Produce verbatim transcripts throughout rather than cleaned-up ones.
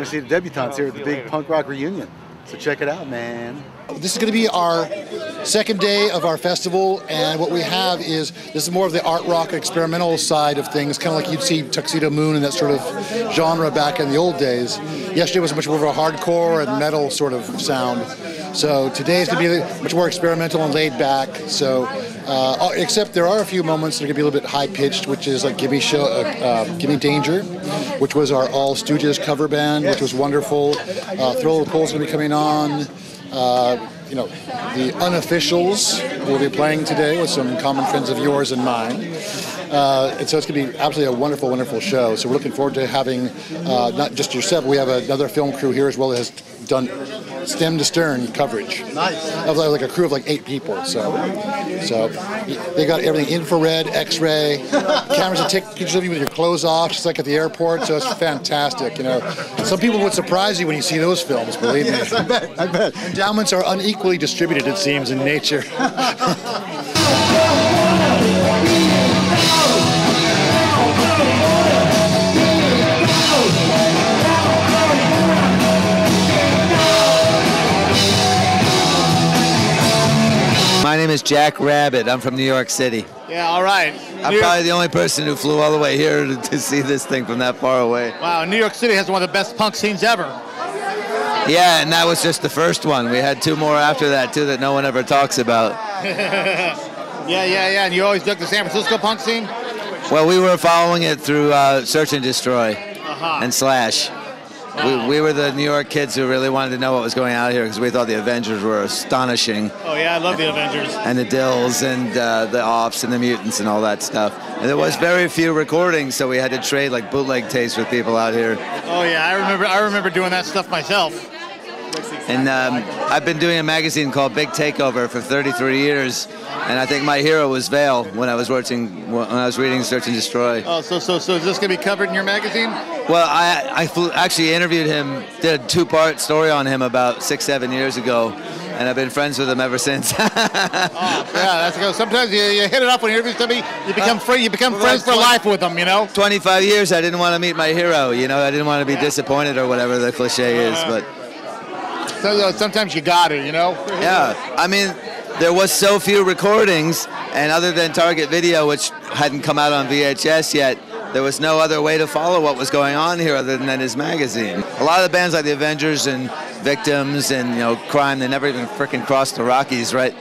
going to see the Debutantes here at the big punk rock reunion. So check it out, man. This is going to be our second day of our festival, and what we have is, this is more of the art rock experimental side of things, kind of like you'd see Tuxedo Moon and that sort of genre back in the old days. Yesterday was much more of a hardcore and metal sort of sound. So today is going to be much more experimental and laid back. So, uh, except there are a few moments that are going to be a little bit high-pitched, which is like Gimme, Show, uh, uh, Gimme Danger, which was our All Stooges cover band, which was wonderful. Uh, Thrill of the Polls is going to be coming on. Uh, you know, the Unofficials will be playing today with some common friends of yours and mine. Uh, and so it's going to be absolutely a wonderful, wonderful show. So we're looking forward to having uh, not just yourself, we have another film crew here as well that has done stem to stern coverage. Nice. Of like a crew of like eight people. So, so they got everything infrared, X-ray, cameras that take pictures of you with your clothes off, just like at the airport. So it's fantastic. You know, some people would surprise you when you see those films. Believe me. Yes, I bet. I bet. Endowments are unequally distributed, it seems, in nature. My name is Jack Rabid. I'm from New York City. Yeah, all right. I'm New probably York the only person who flew all the way here to, to see this thing from that far away. Wow, New York City has one of the best punk scenes ever. Yeah, and that was just the first one. We had two more after that, too, that no one ever talks about. yeah, yeah, yeah. And you always dug the San Francisco punk scene? Well, we were following it through uh, Search and Destroy uh-huh. and Slash. Wow. We, we were the New York kids who really wanted to know what was going on here because we thought the Avengers were astonishing. Oh, yeah, I love the Avengers. And the Dills and uh, the Offs and the Mutants and all that stuff. And there was yeah. very few recordings, so we had to trade like bootleg tapes with people out here. Oh, yeah, I remember, I remember doing that stuff myself. And um, I've been doing a magazine called Big Takeover for thirty-three years, and I think my hero was Vale when I was watching, when I was reading Search and Destroy. Oh, so so so is this gonna be covered in your magazine? Well, I I flew, actually interviewed him, did a two-part story on him about six seven years ago, and I've been friends with him ever since. oh, yeah, that's good. Sometimes you, you hit it up when you interview somebody, you become uh, free, you become well, friends for life with them, you know. twenty-five years, I didn't want to meet my hero, you know. I didn't want to be yeah. disappointed or whatever the cliche uh, is, but. Sometimes you got it, you know? Yeah. I mean, there was so few recordings, and other than Target Video, which hadn't come out on V H S yet, there was no other way to follow what was going on here other than his magazine. A lot of the bands like the Avengers and Victims and, you know, Crime, they never even frickin' crossed the Rockies, right?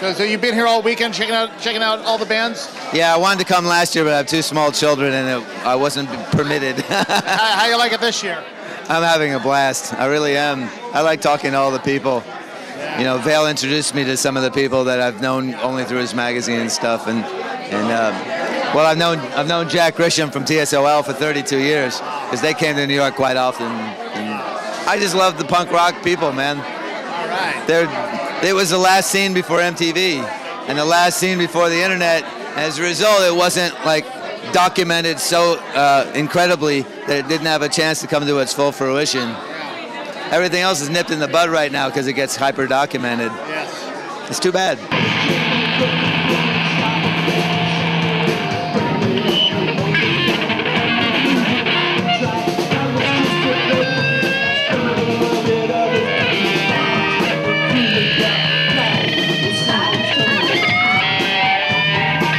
So, so you've been here all weekend checking out checking out all the bands? Yeah, I wanted to come last year, but I have two small children, and it, I wasn't permitted. how, how you like it this year? I'm having a blast. I really am. I like talking to all the people. You know, Vale introduced me to some of the people that I've known only through his magazine and stuff. And and uh, well, I've known I've known Jack Grisham from T S O L for thirty-two years because they came to New York quite often. And I just love the punk rock people, man. All right. They're, it was the last scene before M T V and the last scene before the internet. As a result, it wasn't like documented so uh, incredibly that it didn't have a chance to come to its full fruition. Everything else is nipped in the bud right now because it gets hyper-documented. Yes. It's too bad.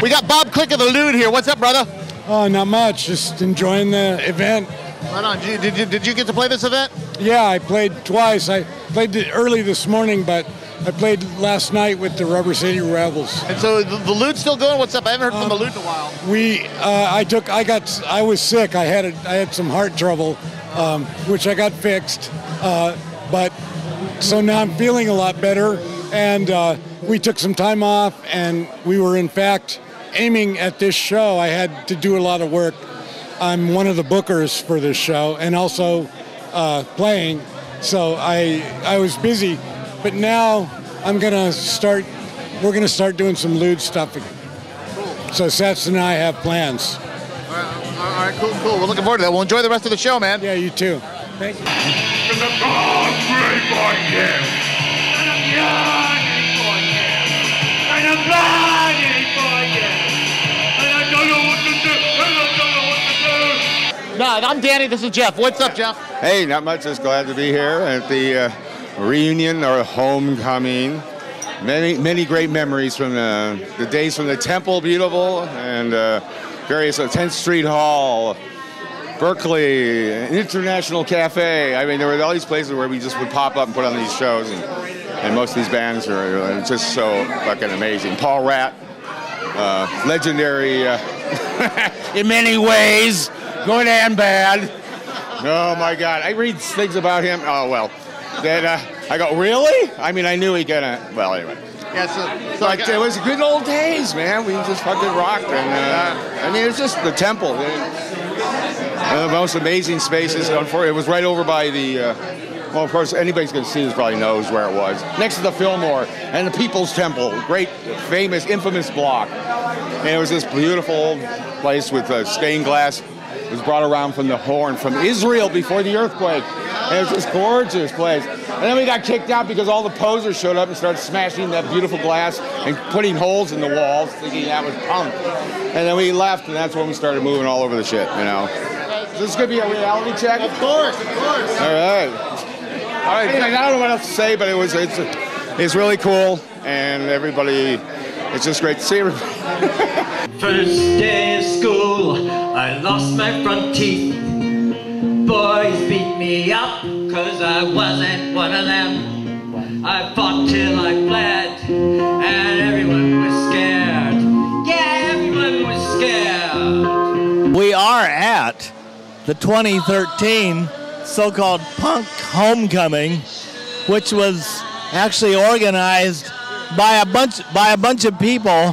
We got Bob Click of The Lewd here. What's up, brother? Oh, not much. Just enjoying the event. Right on. Did you, did you, did you get to play this event? Yeah, I played twice. I played early this morning, but I played last night with the Rubber City Rebels. And so the, the Lewd's still going? What's up? I haven't heard um, from the Lewd in a while. We, uh, I took, I got, I was sick. I had, a, I had some heart trouble, um, which I got fixed. Uh, but so now I'm feeling a lot better. And uh, we took some time off, and we were in fact aiming at this show. I had to do a lot of work. I'm one of the bookers for this show and also uh, playing, so I I was busy, but now I'm gonna start, we're gonna start doing some Lewd stuff again. Cool. So Sats and I have plans. All right, all right, cool, cool. We're looking forward to that. We'll enjoy the rest of the show, man. Yeah, you too. Thank you. No, Live. I'm Danny, this is Jeff. What's up, Jeff? Hey, not much. Just glad to be here at the uh, reunion or homecoming. Many, many great memories from the, the days from the Temple Beautiful and uh, various uh, tenth street Hall, Berkeley, International Cafe. I mean, there were all these places where we just would pop up and put on these shows, and, and most of these bands are just so fucking amazing. Paul Ratt, uh, legendary uh, in many ways, good and bad. Oh my God, I read things about him. Oh well, that uh, I go, really? I mean, I knew he gonna. Well, anyway. Yeah, so, so like, it was good old days, man. We just fucking rocked, and uh, I mean, it's just the Temple. It, One of the most amazing spaces. It was right over by the, uh, well, of course, anybody who's going to see this probably knows where it was. Next to the Fillmore and the People's Temple, great, famous, infamous block. And it was this beautiful place with uh, stained glass. It was brought around from the Horn, from Israel before the earthquake. And it was this gorgeous place. And then we got kicked out because all the posers showed up and started smashing that beautiful glass and putting holes in the walls, thinking that was punk. And then we left, and that's when we started moving all over the shit, you know. Is this going to be a reality check? Of course, of course. All right. All right. Anyway, I don't know what else to say, but it was it's it's really cool, and everybody, it's just great to see everybody. First day of school, I lost my front teeth. Boys beat me up, cause I wasn't one of them. I fought till I bled, and everyone was scared. Yeah, everyone was scared. We are at the twenty thirteen so-called punk homecoming, which was actually organized by a bunch by a bunch of people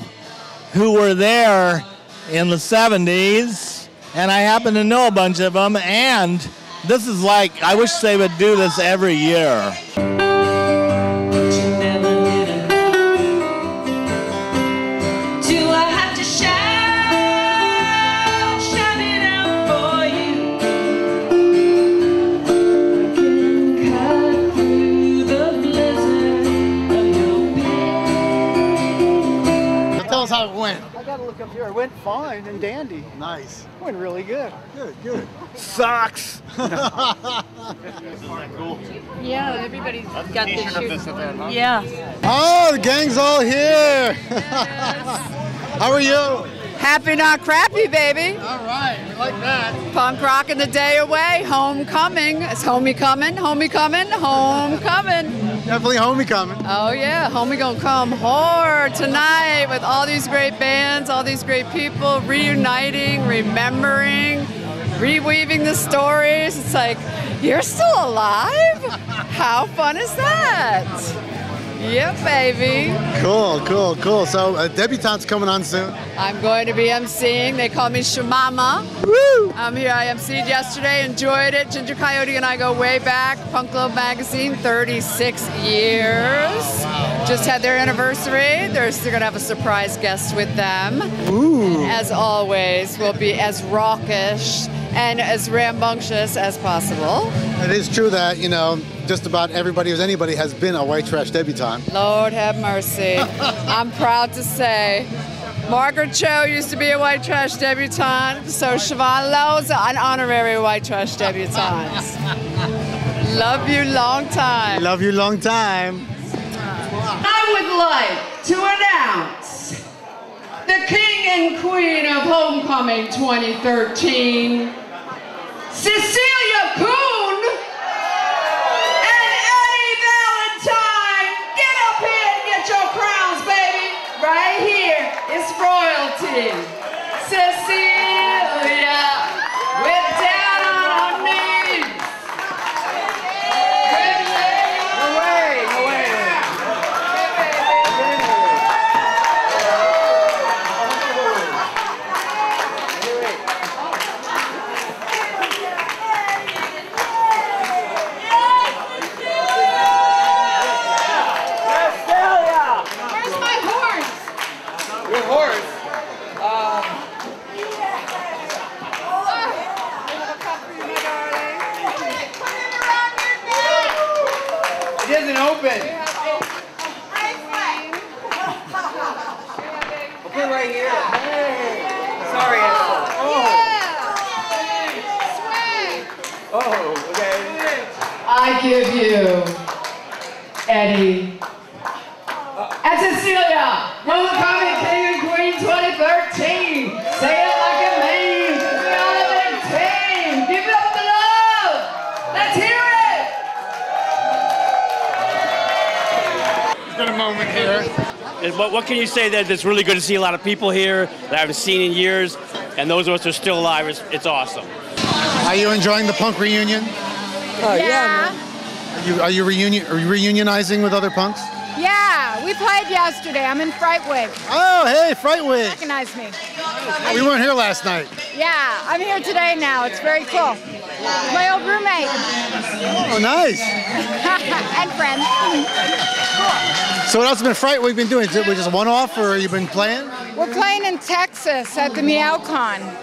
who were there in the seventies, and I happen to know a bunch of them, and this is like, I wish they would do this every year. How it went. I gotta look up here. It went fine and dandy. Nice. It went really good. Good, good. Sucks. This is like cool. Yeah, everybody's That's got the shirt. Of this event, huh? Yeah. Oh, the gang's all here. How are you? Happy not crappy, baby. All right, we like that. Punk rocking the day away. Homecoming. It's homecoming, homecoming, homecoming. Definitely homecoming. Oh yeah, homie gonna come hard tonight with all these great bands, all these great people reuniting, remembering, reweaving the stories. It's like, you're still alive? How fun is that? Yeah, baby. Cool, cool, cool. So uh, Debutante's coming on soon. I'm going to be emceeing. They call me sh'mama. Woo! I'm here. I emceed yesterday. Enjoyed it. Ginger Coyote and I go way back. Punk Globe Magazine, thirty-six years. Wow, wow, wow. Just had their anniversary. They're, they're going to have a surprise guest with them. Ooh. And as always, we'll be as raucous and as rambunctious as possible. It is true that, you know, just about everybody who's anybody has been a White Trash Debutant. Lord have mercy. I'm proud to say Margaret Cho used to be a White Trash Debutante, so Siobhan Lowe's an honorary White Trash Debutante. Love you long time. Love you long time. I would like to announce the King and Queen of Homecoming twenty thirteen, Cecilia Kuhn and Eddie Valentine. Get up here and get your crowns, baby, right here. It's royalty. Cecilia, we're down on our knees. Away, away. Where's my horse? Your horse? Um, it isn't open. I'll put it right here. Hey. Sorry. Oh. Yeah. Oh, okay. I give you Eddie uh, and Cecilia from the Comic King and Queen twenty thirteen. Say it like a man. We are the big team. Give it up the love. Let's hear it. It's been a moment here. And what, what can you say that it's really good to see a lot of people here that I haven't seen in years, and those of us who are still alive, it's, it's awesome. Are you enjoying the punk reunion? Oh, yeah. yeah man. Are you, are you reunion? Are you reunionizing with other punks? Yeah, we played yesterday. I'm in Frightwig. Oh, hey, Frightwig. Recognize me. We weren't here last night. Yeah, I'm here today now. It's very cool. My old roommate. Oh, nice. And friends. Cool. So what else has been Frightwig been doing? Is it just one-off, or have you been playing? We're playing in Texas at the MeowCon.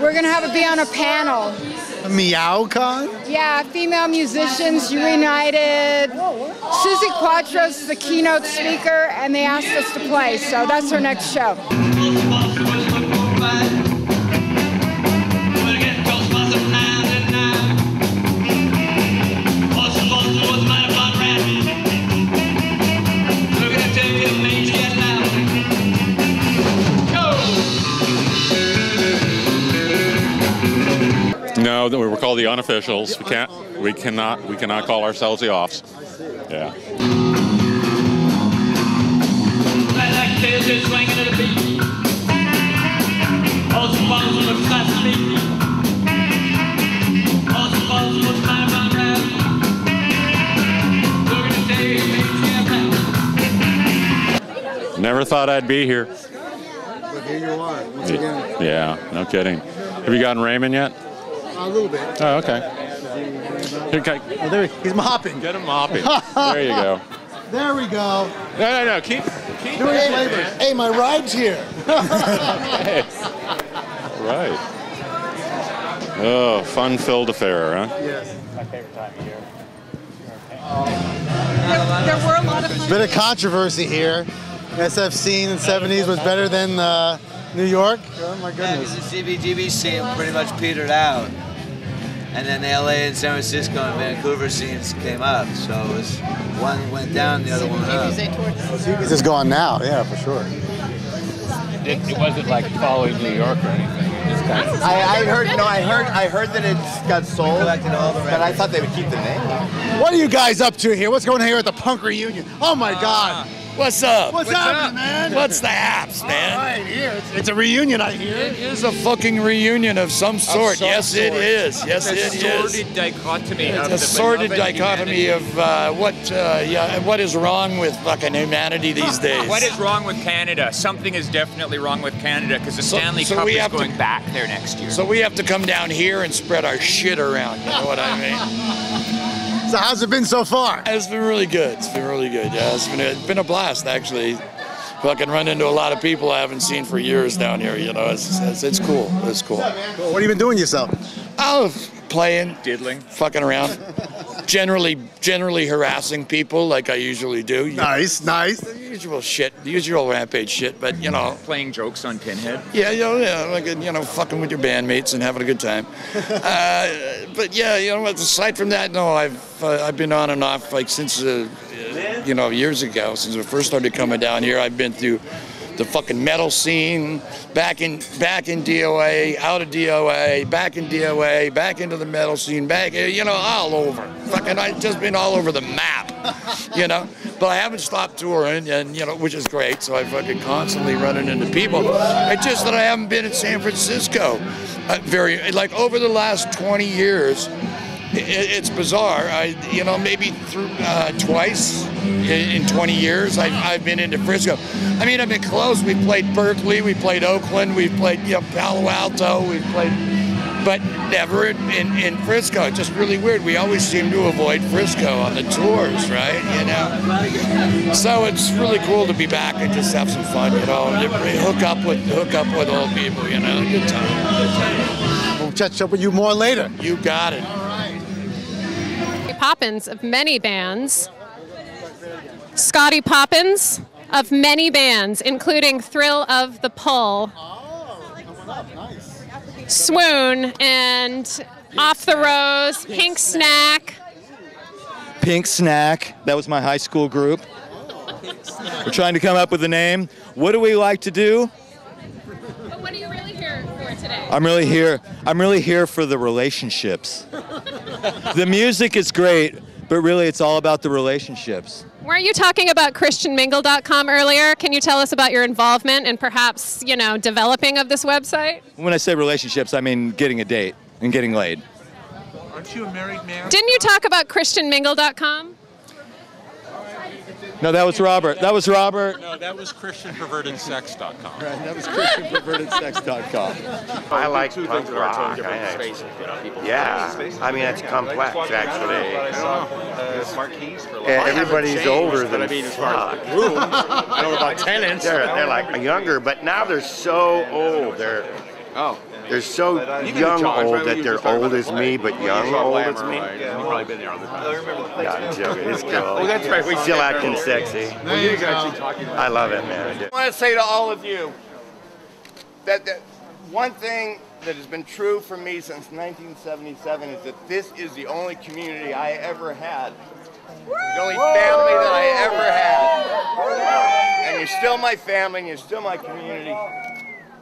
We're going to have it be on a panel. A MeowCon? Yeah, female musicians reunited. Susie Quattro's is the keynote speaker, and they asked us to play, so that's her next show. No, we're called the unofficials. We can't. We cannot. We cannot call ourselves the Offs. Yeah. Never thought I'd be here. But here you are. Once again. Yeah. No kidding. Have you gotten ramen yet? A little bit. Oh, okay. Okay. Oh, there he, he's mopping. Get him mopping. There you go. There we go. No, no, no. Keep, keep doing his labors. Hey, my ride's here. Okay. All right. Oh, fun-filled affair, huh? Yes. My favorite time of year. Oh. There, there were a lot of fun. Bit of controversy here. S F C in the seventies was better than uh, New York. Oh my goodness. Yeah, because the C B G B scene pretty much petered out. And then L A and San Francisco and Vancouver scenes came up, so it was one went down, the other one up. C B G B is gone now, yeah, for sure. It, it wasn't like following New York or anything. It just kind of I, I heard, no, I heard, I heard that it got sold, but I thought they would keep the name. What are you guys up to here? What's going on here at the punk reunion? Oh my uh, God. What's up? What's, What's up, man? What's the haps, man? All right, here. It's, it's a reunion, I hear. It is a fucking reunion of some sort. Of some yes, sort. It is. Yes, it is. It's a sordid dichotomy. It's a sordid dichotomy of uh, what, uh, yeah, what is wrong with fucking humanity these days. What is wrong with Canada? Something is definitely wrong with Canada because the so, Stanley so Cup is going to, back there next year. So we have to come down here and spread our shit around. You know what I mean? So how's it been so far? It's been really good. It's been really good. Yeah, it's been a, it's been a blast actually. Fucking run into a lot of people I haven't seen for years down here. You know, it's it's, it's cool. It's cool. What's up, man? What have you been doing yourself? Oh, playing, diddling, fucking around. generally, generally harassing people like I usually do. You nice, know, nice. The usual shit, the usual rampage shit. But you know, playing jokes on Pinhead. Yeah, you know, yeah, like you know, fucking with your bandmates and having a good time. uh, but yeah, you know, aside from that, no, I've. Uh, I've been on and off like since, uh, uh, you know, years ago, since I first started coming down here. I've been through the fucking metal scene, back in back in D O A, out of D O A, back in D O A, back into the metal scene, back, you know, all over. Fucking, I've just been all over the map, you know. But I haven't stopped touring, and you know, which is great. So I fucking constantly running into people. It's just that I haven't been in San Francisco uh, very, like over the last twenty years. It's bizarre. I, you know, maybe through uh, twice in twenty years, I've, I've been into Frisco. I mean, I've been close. We played Berkeley, we played Oakland, we played you know, Palo Alto, we played, but never in, in, in Frisco. It's just really weird. We always seem to avoid Frisco on the tours, right? You know, so it's really cool to be back and just have some fun. You know, hook up with hook up with old people. You know, good time. We'll catch up with you more later. You got it. Poppins of many bands, Scotty Poppins of many bands, including Thrill of the Polls, Swoon, and Off the Rose, Pink Snack. Pink Snack, that was my high school group. We're trying to come up with a name. What do we like to do? But what are you really here for today? I'm really here, I'm really here for the relationships. The music is great, but really it's all about the relationships. Weren't you talking about Christian Mingle dot com earlier? Can you tell us about your involvement and perhaps, you know, developing of this website? When I say relationships, I mean getting a date and getting laid. Aren't you a married man? Didn't you talk about Christian Mingle dot com? No, that was Robert. That was Robert. No, that was Christian Perverted Sex dot com. Right, that was Christian Perverted Sex dot com. I like punk rock. Yeah, I mean, it's complex, actually. Everybody's older than fuck. I don't know about tenants. They're, they're like younger, but now they're so old. They're, oh. They're so young old that they're old as me, but young old as me. You've probably been there on the time. Yeah, I'm joking. It's cool. Oh, that's right. We're still acting sexy. I love it, man. I want to say to all of you that, that one thing that has been true for me since nineteen seventy-seven is that this is the only community I ever had. The only family that I ever had. And you're still my family and you're still my community.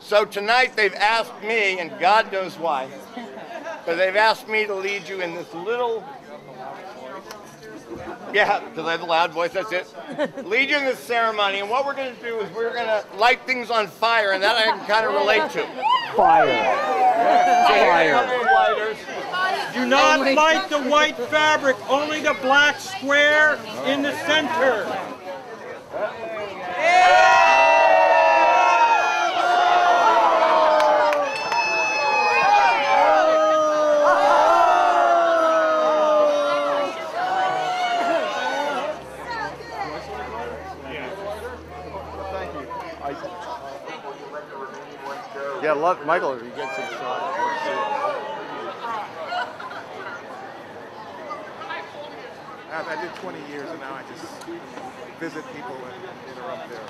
So tonight they've asked me, and God knows why, but they've asked me to lead you in this little, yeah, because I have a loud voice, that's it, lead you in this ceremony, and what we're going to do is we're going to light things on fire, and that I can kind of relate to. Fire. Yeah. Fire. Fire. Do not light the white fabric, only the black square in the center. Yeah. Yeah, love Michael if he gets some shot. I did twenty years and now I just visit people and interrupt their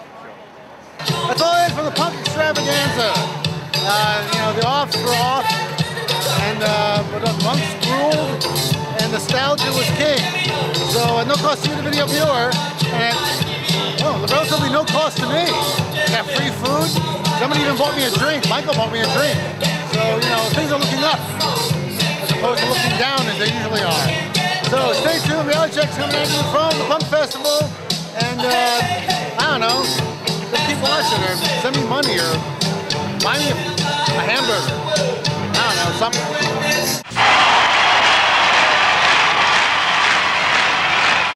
show. That's all it is for the punk extravaganza. Uh, you know, the Offs were off, and uh, the monks ruled, and nostalgia was king. So at no cost to you, the video viewer, and well, relatively no cost to me. I got free food. Somebody even bought me a drink. Michael bought me a drink. So, you know, things are looking up as opposed to looking down as they usually are. So stay tuned. Reality Check's coming at you from the Punk Festival. And, uh, I don't know, just keep watching or send me money or buy me a hamburger. I don't know, something.